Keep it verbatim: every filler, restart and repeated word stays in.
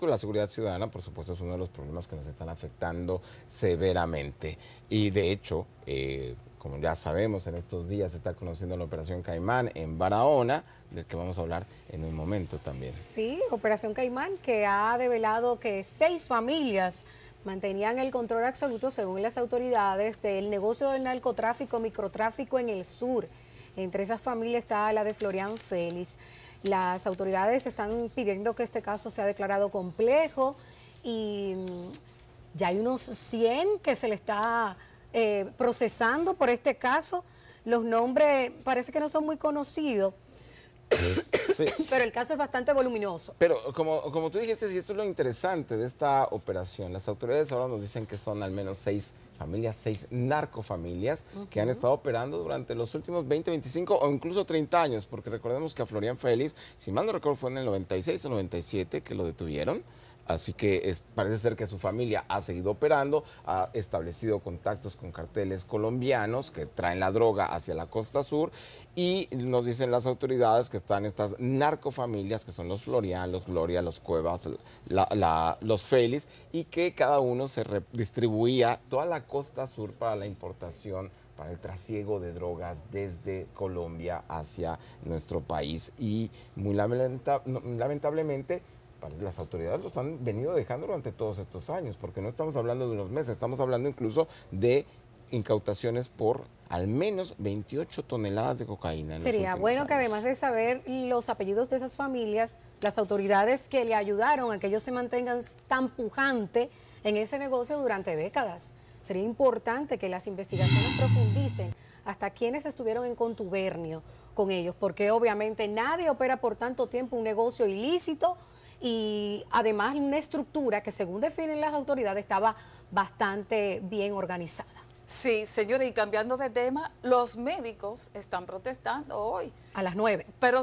La seguridad ciudadana, por supuesto, es uno de los problemas que nos están afectando severamente. Y de hecho, eh, como ya sabemos, en estos días se está conociendo la Operación Caimán en Barahona, del que vamos a hablar en un momento también. Sí, Operación Caimán, que ha develado que seis familias mantenían el control absoluto, según las autoridades, del negocio del narcotráfico, microtráfico en el sur. Entre esas familias está la de Floriano Félix. Las autoridades están pidiendo que este caso sea declarado complejo y ya hay unos cien que se le está eh, procesando por este caso. Los nombres parece que no son muy conocidos, sí. Pero el caso es bastante voluminoso. Pero como, como tú dijiste, si esto es lo interesante de esta operación, las autoridades ahora nos dicen que son al menos seis familias, seis narcofamilias uh-huh. que han estado operando durante los últimos veinte, veinticinco o incluso treinta años, porque recordemos que a Floriano Félix, si mal no recuerdo, fue en el noventa y seis o noventa y siete que lo detuvieron, así que es, parece ser que su familia ha seguido operando, ha establecido contactos con carteles colombianos que traen la droga hacia la costa sur, y nos dicen las autoridades que están estas narcofamilias, que son los Floriano, los Gloria, los Cuevas, la, la, los Félix, y que cada uno se redistribuía toda la costa sur para la importación, para el trasiego de drogas desde Colombia hacia nuestro país. Y muy lamenta, no, lamentablemente las autoridades los han venido dejando durante todos estos años, porque no estamos hablando de unos meses, estamos hablando incluso de incautaciones por al menos veintiocho toneladas de cocaína. Sería bueno que, además de saber los apellidos de esas familias, las autoridades que le ayudaron a que ellos se mantengan tan pujante en ese negocio durante décadas. Sería importante que las investigaciones profundicen hasta quienes estuvieron en contubernio con ellos, porque obviamente nadie opera por tanto tiempo un negocio ilícito y además una estructura que, según definen las autoridades, estaba bastante bien organizada. Sí, señora, y cambiando de tema, los médicos están protestando hoy. A las nueve. Pero